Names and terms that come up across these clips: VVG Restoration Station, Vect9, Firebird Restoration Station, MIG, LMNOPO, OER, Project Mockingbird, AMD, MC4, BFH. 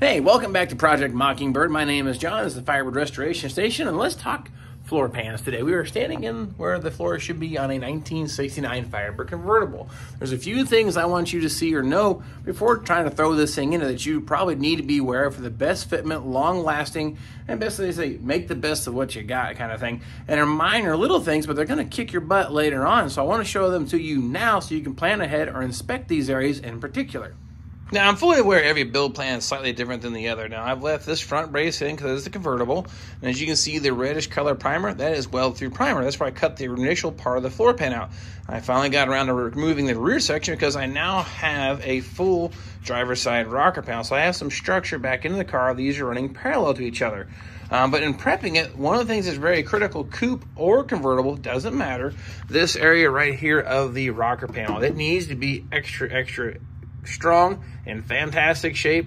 Hey, welcome back to Project Mockingbird. My name is John. This is the Firebird Restoration Station, and let's talk floor pans today. We are standing in where the floor should be on a 1969 Firebird convertible. There's a few things I want you to see or know before trying to throw this thing in that you probably need to be aware of for the best fitment, long lasting, and best they say, make the best of what you got kind of thing. And they're minor little things, but they're gonna kick your butt later on. So I wanna show them to you now so you can plan ahead or inspect these areas in particular. Now, I'm fully aware every build plan is slightly different than the other. Now, I've left this front brace in because it's a convertible. And as you can see, the reddish color primer, that is weld-through primer. That's where I cut the initial part of the floor pan out. I finally got around to removing the rear section because I now have a full driver's side rocker panel. So I have some structure back into the car. These are running parallel to each other. But in prepping it, one of the things that's very critical, coupe or convertible, doesn't matter. This area right here of the rocker panel, it needs to be extra strong, in fantastic shape,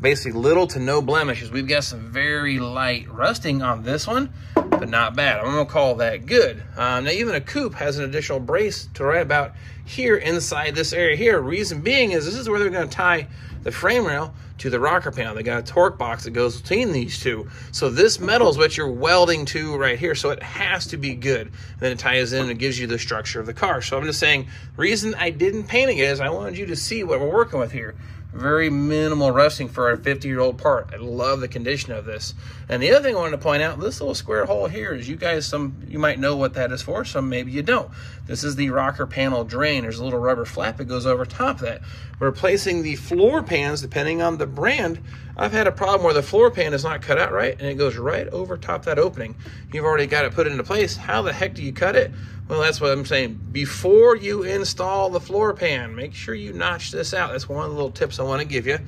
basically little to no blemishes. We've got some very light rusting on this one, but not bad. I'm gonna call that good. Now even a coupe has an additional brace to right about here inside this area here. Reason being is this is where they're gonna tie the frame rail to the rocker panel. They got a torque box that goes between these two. So this metal is what you're welding to right here. So it has to be good. And then it ties in and gives you the structure of the car. So I'm just saying, reason I didn't paint it is I wanted you to see what we're working with here. Very minimal rusting for a 50-year-old part. I love the condition of this. And the other thing I wanted to point out, this little square hole here is, you guys, some you might know what that is for, some maybe you don't. This is the rocker panel drain. There's a little rubber flap that goes over top of that. We're replacing the floor pans depending on the brand. I've had a problem where the floor pan is not cut out right and it goes right over top that opening. You've already got it put into place. How the heck do you cut it? Well, that's what I'm saying. Before you install the floor pan, make sure you notch this out. That's one of the little tips I want to give you.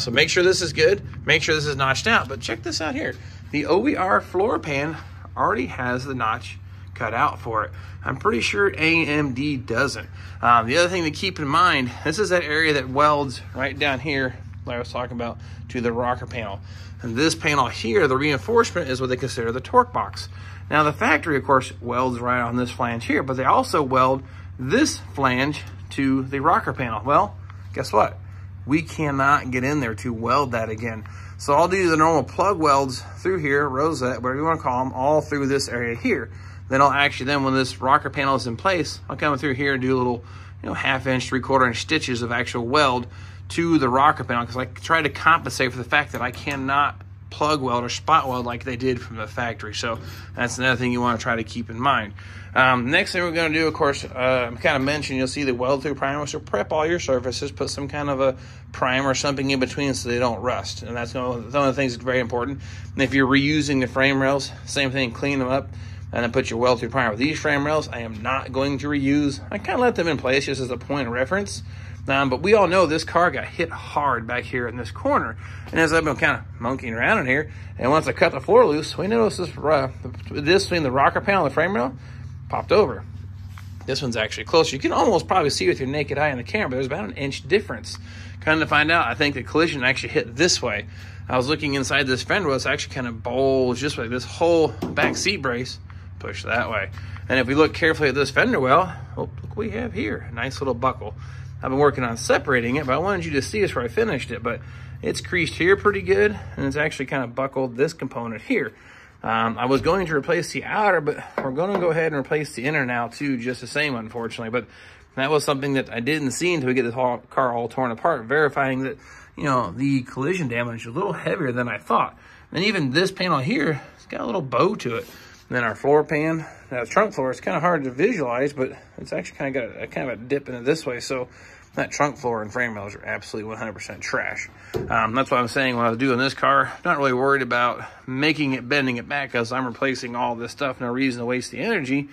So make sure this is good. Make sure this is notched out. But check this out here. The OER floor pan already has the notch cut out for it. I'm pretty sure AMD doesn't. The other thing to keep in mind, this is that area that welds right down here I was talking about to the rocker panel. And this panel here, the reinforcement, is what they consider the torque box. Now the factory, of course, welds right on this flange here, but they also weld this flange to the rocker panel. Well, guess what? We cannot get in there to weld that again. So I'll do the normal plug welds through here, rosette, whatever you want to call them, all through this area here. Then I'll actually, then when this rocker panel is in place, I'll come through here and do a little, you know, 1/2 inch, 3/4 inch stitches of actual weld to the rocker panel, because I try to compensate for the fact that I cannot plug weld or spot weld like they did from the factory. So that's another thing you want to try to keep in mind. Next thing we're going to do, of course, I'm kind of mentioned, you'll see the weld through primer. So prep all your surfaces, put some kind of a primer or something in between so they don't rust. And that's one of the things that's very important. And if you're reusing the frame rails, same thing, clean them up and then put your weld through primer. These frame rails I am not going to reuse. I kind of let them in place just as a point of reference. But we all know this car got hit hard back here in this corner. And as I've been kind of monkeying around in here, and once I cut the floor loose, we noticed this between the rocker panel and the frame rail popped over. This one's actually closer. You can almost probably see with your naked eye in the camera, but there's about 1 inch difference. Kind of find out, I think the collision actually hit this way. I was looking inside this fender well, it's actually kind of bulged this way. This whole back seat brace pushed that way. And if we look carefully at this fender well, oh, look what we have here, a nice little buckle. I've been working on separating it, but I wanted you to see this where I finished it. But it's creased here pretty good, and it's actually kind of buckled this component here. I was going to replace the outer, but we're going to go ahead and replace the inner now too, just the same, unfortunately. But that was something that I didn't see until we get this whole car all torn apart, verifying that, you know, the collision damage is a little heavier than I thought. And even this panel here, it's got a little bow to it. And then our floor pan, now the trunk floor, it's kind of hard to visualize, but it's actually kind of got a kind of a dip in it this way. So that trunk floor and frame rails are absolutely 100% trash. That's why I'm saying when I was doing this car, I'm not really worried about making it, bending it back, because I'm replacing all this stuff. No reason to waste the energy.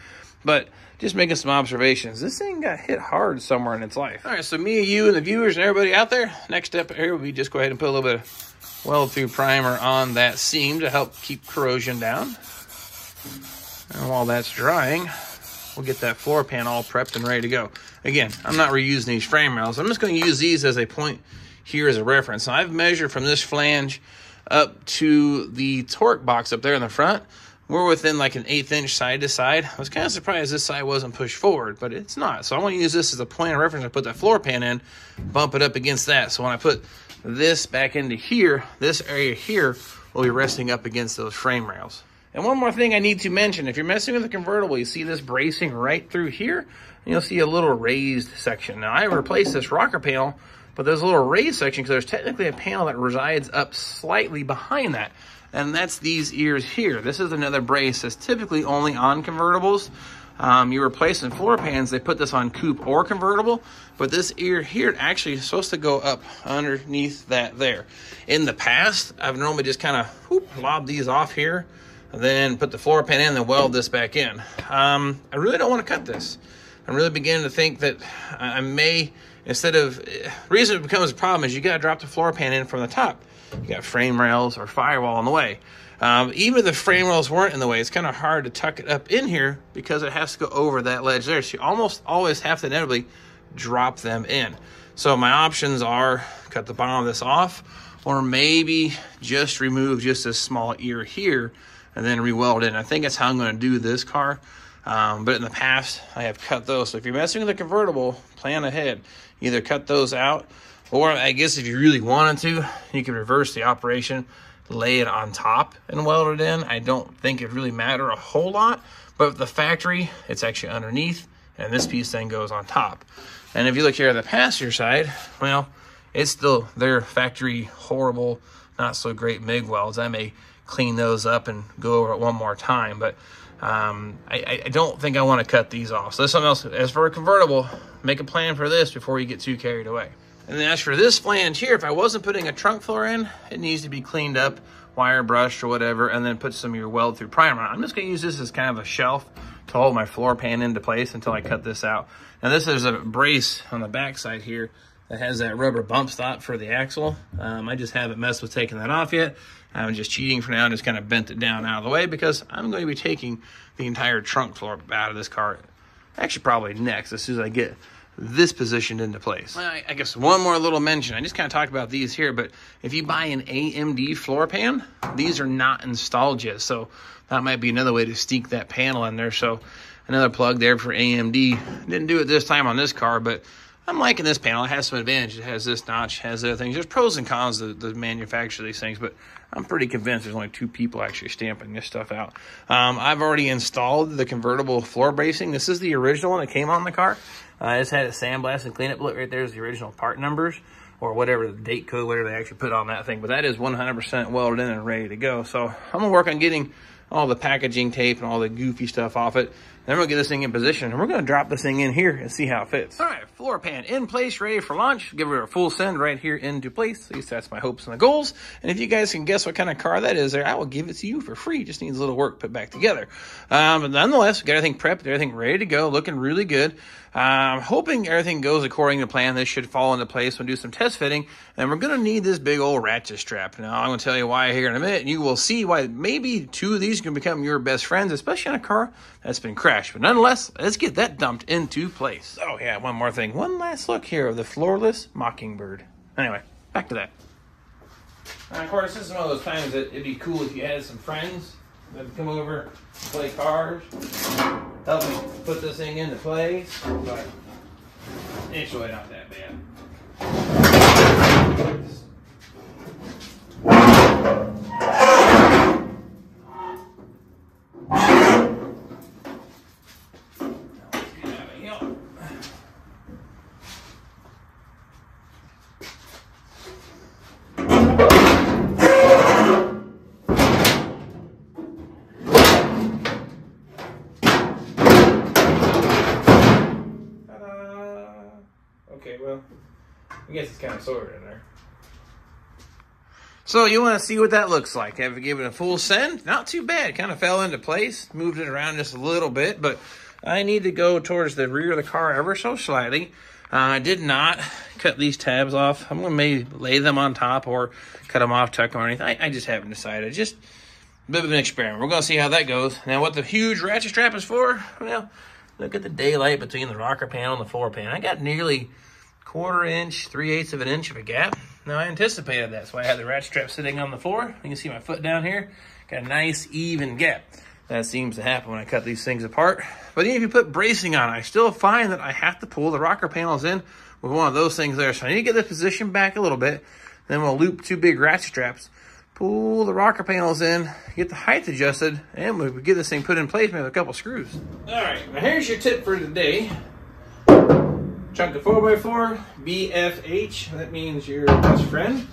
But just making some observations. This thing got hit hard somewhere in its life. All right, so me, you, and the viewers and everybody out there, next step here will be just go ahead and put a little bit of weld-through primer on that seam to help keep corrosion down. And while that's drying, we'll get that floor pan all prepped and ready to go. Again, I'm not reusing these frame rails. I'm just going to use these as a point here as a reference. Now, I've measured from this flange up to the torque box up there in the front. We're within like an 1/8 inch side to side. I was kind of surprised this side wasn't pushed forward, but it's not. So I want to use this as a point of reference. I put that floor pan in, bump it up against that. So when I put this back into here, this area here will be resting up against those frame rails. And one more thing I need to mention, if you're messing with the convertible, you see this bracing right through here, and you'll see a little raised section. Now, I replaced this rocker panel, but there's a little raised section because there's technically a panel that resides up slightly behind that, and that's these ears here. This is another brace that's typically only on convertibles. You replace in floor pans, they put this on coupe or convertible, but this ear here actually is supposed to go up underneath that there. In the past, I've normally just kind of lobbed these off here, then put the floor pan in and weld this back in. I really don't want to cut this. I'm really beginning to think that I may, instead of, reason it becomes a problem is you got to drop the floor pan in from the top. You got frame rails or firewall in the way. Even if the frame rails weren't in the way, it's kind of hard to tuck it up in here because it has to go over that ledge there. So you almost always have to inevitably drop them in. So my options are cut the bottom of this off, or maybe just remove just this small ear here and then re-weld in. I think that's how I'm going to do this car. But in the past, I have cut those. So if you're messing with a convertible, plan ahead. Either cut those out, or I guess if you really wanted to, you can reverse the operation, lay it on top and weld it in. I don't think it really matter a whole lot, but the factory, it's actually underneath, and this piece then goes on top. And if you look here at the passenger side, well, it's still their factory horrible, not so great MIG welds. I may clean those up and go over it one more time, but I don't think I want to cut these off. So that's something else. As for a convertible, make a plan for this before you get too carried away. And then as for this flange here, if I wasn't putting a trunk floor in, it needs to be cleaned up, wire brushed or whatever, and then put some of your weld through primer on. I'm just going to use this as kind of a shelf to hold my floor pan into place until I cut this out. Now this is a brace on the back side here that has that rubber bump stop for the axle. I just haven't messed with taking that off yet. I'm just cheating for now and just kind of bent it down out of the way because I'm going to be taking the entire trunk floor out of this car. Actually, probably next, as soon as I get this positioned into place. I guess one more little mention. I just kind of talked about these here, but if you buy an AMD floor pan, these are not installed yet. So that might be another way to sneak that panel in there. So another plug there for AMD. Didn't do it this time on this car, but I'm liking this panel. It has some advantage. It has this notch, it has other things. There's pros and cons to the manufacture of these things, but I'm pretty convinced there's only 2 people actually stamping this stuff out. I've already installed the convertible floor bracing. This is the original one that came on the car. I just had it sandblast and cleanup. Look, right there is the original part numbers or whatever, the date code, whatever they actually put on that thing. But that is 100% welded in and ready to go. So I'm going to work on getting all the packaging tape and all the goofy stuff off it. Then we'll get this thing in position, and we're going to drop this thing in here and see how it fits. All right, floor pan in place, ready for launch. Give her a full send right here into place. At least that's my hopes and the goals. And if you guys can guess what kind of car that is there, I will give it to you for free. Just needs a little work put back together. But nonetheless, we got everything prepped, everything ready to go, looking really good. I'm hoping everything goes according to plan. This should fall into place. We'll do some test fitting, and we're going to need this big old ratchet strap. Now, I'm going to tell you why here in a minute, and you will see why maybe 2 of these can become your best friends, especially on a car that's been crashed. But nonetheless, let's get that dumped into place. Oh yeah, one more thing. One last look here of the floorless Mockingbird. Anyway, back to that. And of course, this is one of those times that it'd be cool if you had some friends that'd come over, play cars, help me put this thing into place, but it's really not that bad. I guess it's kind of sorted in there. So you want to see what that looks like. Have we given it a full send? Not too bad. Kind of fell into place. Moved it around just a little bit, but I need to go towards the rear of the car ever so slightly. I did not cut these tabs off. I'm going to maybe lay them on top or cut them off, tuck them or anything. I just haven't decided. Just a bit of an experiment. We're going to see how that goes. Now what the huge ratchet strap is for, well, look at the daylight between the rocker panel and the floor pan. I got nearly 1/4 inch, 3/8 of an inch of a gap. Now I anticipated that, so I had the ratchet strap sitting on the floor. You can see my foot down here. Got a nice even gap. That seems to happen when I cut these things apart. But even if you put bracing on, I still find that I have to pull the rocker panels in with one of those things there. So I need to get this position back a little bit. Then we'll loop two big ratchet straps, pull the rocker panels in, get the height adjusted, and we'll get this thing put in place with a couple screws. All right, now here's your tip for today. Chunk of 4x4, BFH, that means your best friend.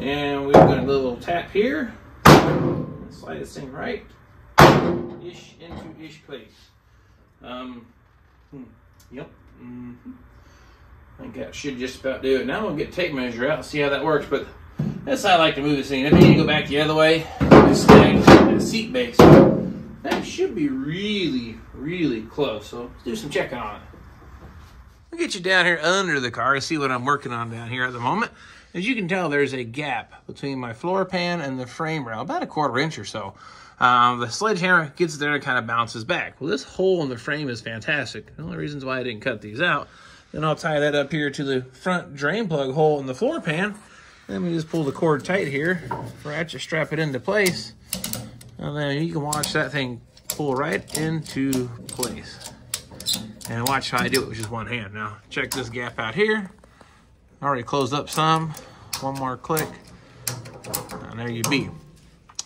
And we've got a little tap here. Slide this thing right ish into ish place. Yep. I think that should just about do it. Now we'll get a tape measure out and see how that works. But that's how I like to move this thing. If you need to go back the other way, just snag that seat base. That should be really, really close. So let's do some checking on it. I'll get you down here under the car to see what I'm working on down here at the moment. As you can tell, there's a gap between my floor pan and the frame rail, about a quarter inch or so. The sledgehammer gets there and kind of bounces back. Well, this hole in the frame is fantastic. The only reasons why I didn't cut these out. Then I'll tie that up here to the front drain plug hole in the floor pan. Then we just pull the cord tight here, ratchet strap it into place, and then you can watch that thing pull right into place. And watch how I do it with just one hand. Now, check this gap out here. Already closed up some. One more click, and there you be.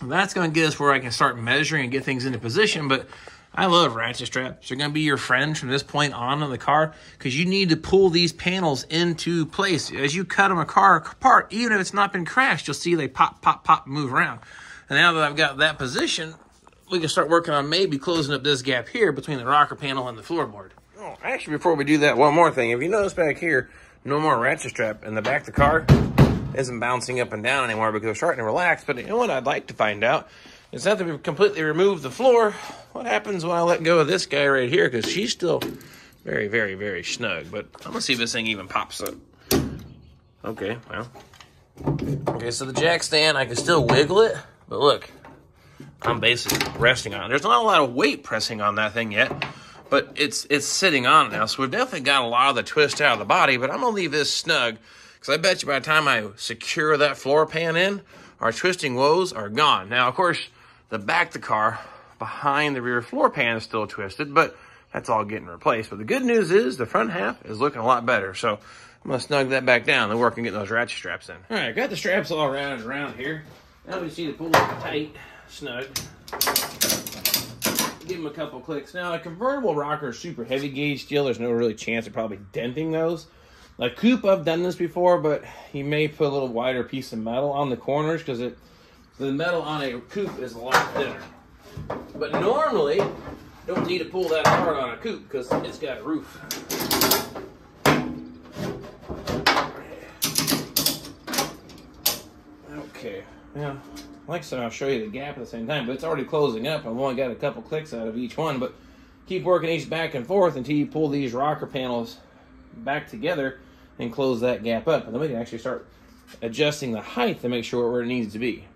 That's gonna get us where I can start measuring and get things into position, but I love ratchet straps. They're gonna be your friend from this point on in the car because you need to pull these panels into place. As you cut them a car apart, even if it's not been crashed, you'll see they pop, pop, pop, move around. And now that I've got that position, we can start working on maybe closing up this gap here between the rocker panel and the floorboard. Oh, actually, before we do that, one more thing. If you notice back here, no more ratchet strap in the back of the car isn't bouncing up and down anymore because we're starting to relax. But you know what I'd like to find out is that we've completely removed the floor. What happens when I let go of this guy right here? Because she's still very, very, very snug. But I'm gonna see if this thing even pops up. Okay, well. Okay, so the jack stand, I can still wiggle it, but look, I'm basically resting on it. There's not a lot of weight pressing on that thing yet. But it's sitting on it now, so we've definitely got a lot of the twist out of the body, but I'm going to leave this snug, because I bet you by the time I secure that floor pan in, our twisting woes are gone. Now, of course, the back of the car behind the rear floor pan is still twisted, but that's all getting replaced. But the good news is the front half is looking a lot better, so I'm going to snug that back down and work on getting those ratchet straps in. All right, got the straps all round and around here. Now we see the pull tight, snug. Give them a couple clicks. Now, a convertible rocker is super heavy gauge steel. There's no really chance of probably denting those. A coupe, I've done this before, but you may put a little wider piece of metal on the corners because the metal on a coupe is a lot thinner. But normally, don't need to pull that hard on a coupe because it's got a roof. Okay, now. Like I said, I'll show you the gap at the same time, but it's already closing up. I've only got a couple clicks out of each one, but keep working each back and forth until you pull these rocker panels back together and close that gap up. And then we can actually start adjusting the height to make sure we're where it needs to be.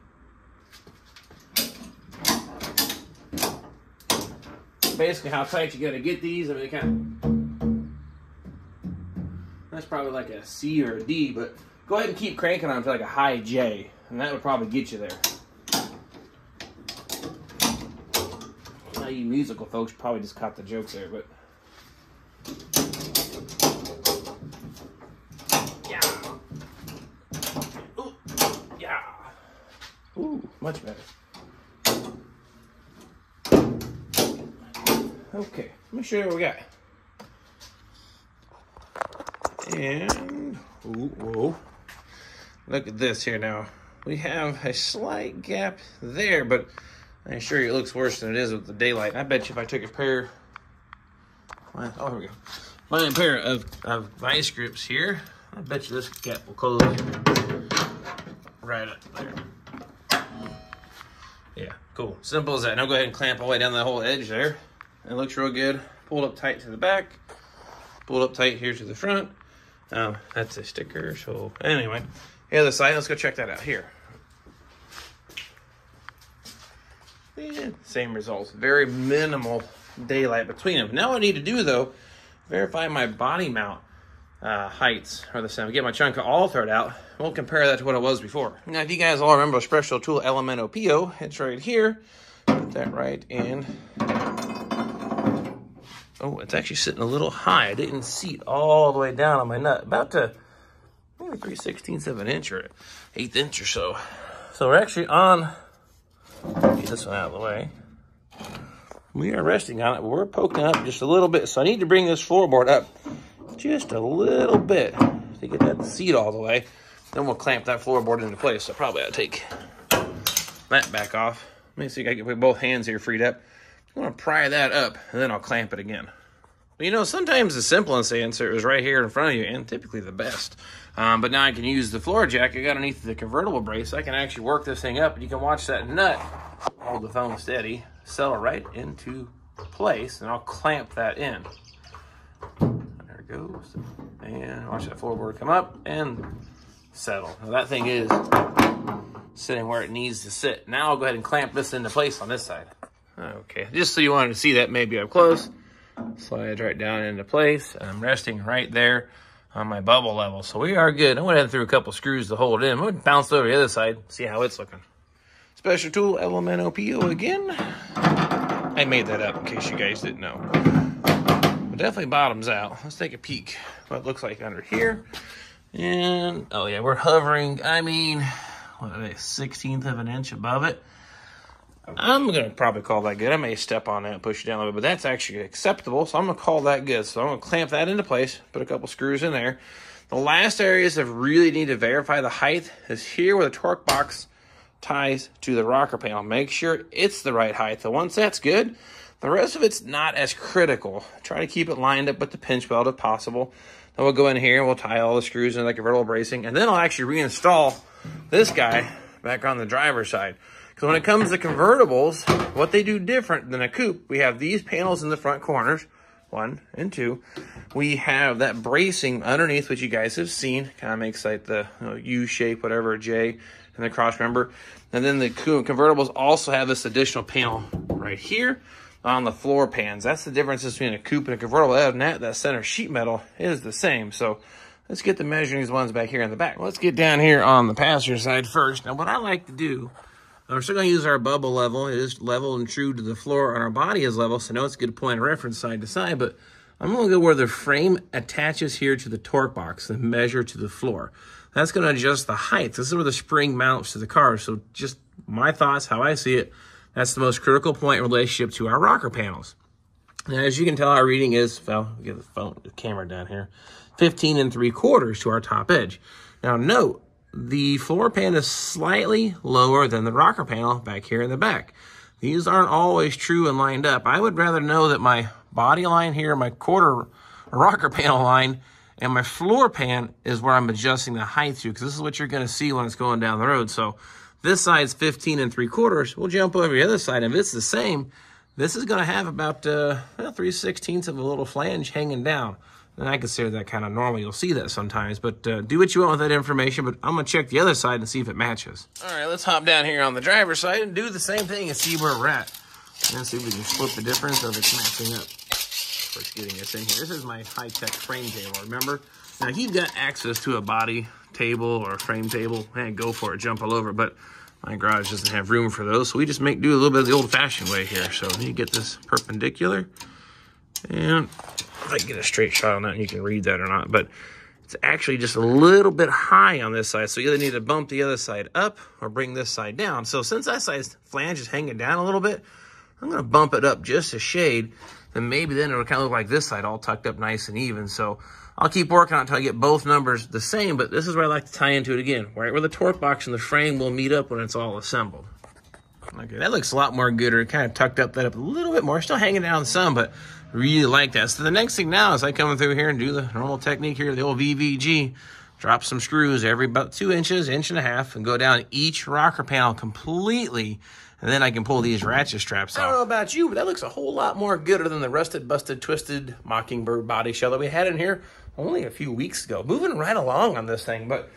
Basically how tight you gotta get these. I mean, that's probably like a C or a D, but go ahead and keep cranking on them to like a high J, and that would probably get you there. You musical folks probably just caught the joke there, but yeah, ooh, yeah, ooh, much better. Okay, let me show you what we got. And ooh, whoa, look at this here now. We have a slight gap there, but I'm sure it looks worse than it is with the daylight. I bet you if I took a pair, here we go. Find a pair of vice grips here. I bet you this gap will close right up there. Yeah, cool. Simple as that. Now go ahead and clamp all the way down that whole edge there. It looks real good. Pulled up tight to the back. Pulled up tight here to the front. That's a sticker. So anyway, the other side. Let's go check that out here. Yeah, same results. Very minimal daylight between them. Now what I need to do though, verify my body mount heights are the same. Get my chunk of all thread out. We'll compare that to what it was before. Now if you guys all remember Special Tool Elemento PO, it's right here. Put that right in. Oh, it's actually sitting a little high. I didn't seat all the way down on my nut. About to maybe 3/16 of an inch or it. eighth inch or so. So we're actually on, get this one out of the way. We are resting on it. We're poking up just a little bit. So I need to bring this floorboard up just a little bit to get that seat all the way. Then we'll clamp that floorboard into place. So probably I'll take that back off. Let me see if I can put both hands here freed up. I'm going to pry that up, and then I'll clamp it again. But, you know, sometimes the simplest answer is right here in front of you, and typically the best. But now I can use the floor jack I got underneath the convertible brace. I can actually work this thing up, and you can watch that nut, hold the phone steady, settle right into place, and I'll clamp that in. There it goes. And watch that floorboard come up and settle. Now that thing is sitting where it needs to sit. Now I'll go ahead and clamp this into place on this side. Okay, just so you wanted to see that maybe up close. Slides right down into place. I'm resting right there on my bubble level. So we are good. I went ahead and threw a couple screws to hold it in. I'm going to bounce it over to the other side, see how it's looking. Special tool, LMNOPO again. I made that up in case you guys didn't know. But definitely bottoms out. Let's take a peek what it looks like under here. And, oh yeah, we're hovering, I mean, what are they, 1/16th of an inch above it. I'm going to probably call that good. I may step on that and push it down a little bit, but that's actually acceptable. So I'm going to call that good. So I'm going to clamp that into place, put a couple screws in there. The last areas that really need to verify the height is here where the torque box ties to the rocker panel. Make sure it's the right height. So once that's good, the rest of it's not as critical. Try to keep it lined up with the pinch weld if possible. Then we'll go in here and we'll tie all the screws into the convertible bracing, and then I'll actually reinstall this guy back on the driver's side. So when it comes to convertibles, what they do different than a coupe, we have these panels in the front corners, 1 and 2. We have that bracing underneath, which you guys have seen. Kind of makes like the U shape, whatever, J, and the cross member. And then the convertibles also have this additional panel right here on the floor pans. That's the difference between a coupe and a convertible. Other than that, that center sheet metal is the same. So let's get the measuring ones back here in the back. Let's get down here on the passenger side first. Now, what I like to do, we're still going to use our bubble level. It is level and true to the floor, and our body is level, so now it's a good point of reference side to side, but I'm going to go where the frame attaches here to the torque box and measure to the floor. That's going to adjust the height. This is where the spring mounts to the car, so just my thoughts, how I see it, that's the most critical point in relationship to our rocker panels. Now, as you can tell, our reading is, well, get the phone, the camera down here, 15 3/4 to our top edge. Now, note, the floor pan is slightly lower than the rocker panel back here in the back. These aren't always true and lined up. I would rather know that my body line here, my quarter rocker panel line, and my floor pan is where I'm adjusting the height to, because this is what you're going to see when it's going down the road. So this side's 15 3/4. We'll jump over the other side. If it's the same, this is going to have about 3/16 of a little flange hanging down. And I consider that kind of normal. You'll see that sometimes, but do what you want with that information, but I'm going to check the other side and see if it matches. All right, let's hop down here on the driver's side and do the same thing and see where we're at. And see if we can split the difference or if it's matching up. First, getting this in here. This is my high-tech frame table, remember? Now, if you've got access to a body table or a frame table, man, go for it, jump all over. But my garage doesn't have room for those, so we just make do a little bit of the old-fashioned way here. So you get this perpendicular and I can get a straight shot on that, and you can read that or not, but it's actually just a little bit high on this side, so you either need to bump the other side up or bring this side down. So since that side's flange is hanging down a little bit, I'm going to bump it up just a shade, and maybe then it'll kind of look like this side all tucked up nice and even. So I'll keep working on it until I get both numbers the same, but this is where I like to tie into it again, right where the torque box and the frame will meet up when it's all assembled. Okay, that looks a lot more good, or kind of tucked up that up a little bit more. Still hanging down some, but really like that. So the next thing now is I come through here and do the normal technique here, the old VVG. Drop some screws every about 2 inches, 1.5 inches, and go down each rocker panel completely. And then I can pull these ratchet straps off. I don't know about you, but that looks a whole lot more gooder than the rusted, busted, twisted Mockingbird body shell that we had in here only a few weeks ago. Moving right along on this thing, but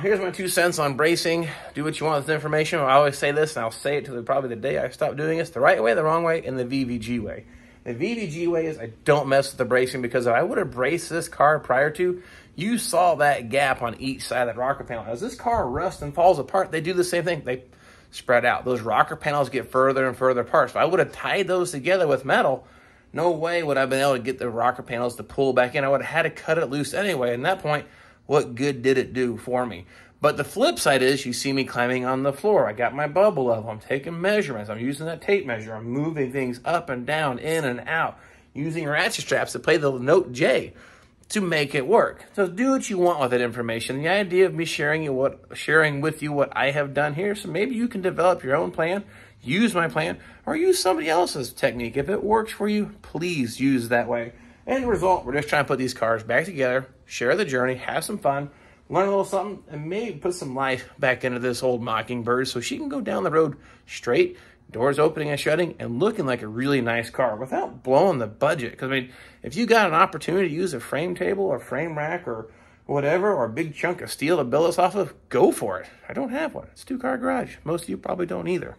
here's my 2 cents on bracing. Do what you want with the information. I always say this, and I'll say it till probably the day I stop doing this. The right way, the wrong way, and the VVG way. The VVG way is I don't mess with the bracing, because if I would have braced this car prior to, you saw that gap on each side of that rocker panel. As this car rusts and falls apart, they do the same thing. They spread out. Those rocker panels get further and further apart. So I would have tied those together with metal. No way would I have been able to get the rocker panels to pull back in. I would have had to cut it loose anyway. And at that point, what good did it do for me? But the flip side is you see me climbing on the floor. I got my bubble level. I'm taking measurements. I'm using that tape measure. I'm moving things up and down, in and out, using ratchet straps to play the note J to make it work. So do what you want with that information. The idea of me sharing with you what I have done here, so maybe you can develop your own plan, use my plan, or use somebody else's technique. If it works for you, please use that way. End result, we're just trying to put these cars back together, share the journey, have some fun, learn a little something, and maybe put some life back into this old Mockingbird so she can go down the road straight, doors opening and shutting, and looking like a really nice car without blowing the budget. Because, I mean, if you got an opportunity to use a frame table or frame rack or whatever, or a big chunk of steel to build us off of, go for it. I don't have one. It's a two-car garage. Most of you probably don't either.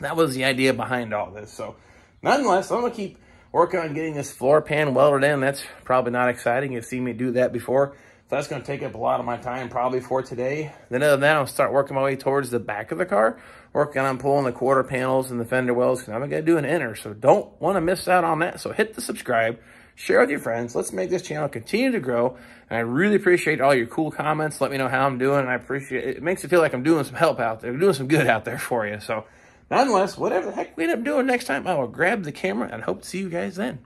That was the idea behind all this. So, nonetheless, I'm going to keep working on getting this floor pan welded in. That's probably not exciting. You've seen me do that before. So that's going to take up a lot of my time probably for today. Then other than that, I'll start working my way towards the back of the car, working on pulling the quarter panels and the fender wells, because I'm going to do an inner. So don't want to miss out on that. So hit the subscribe, share with your friends. Let's make this channel continue to grow. And I really appreciate all your cool comments. Let me know how I'm doing. I appreciate it. It makes it feel like I'm doing some help out there. I'm doing some good out there for you. So nonetheless, whatever the heck we end up doing next time, I will grab the camera and hope to see you guys then.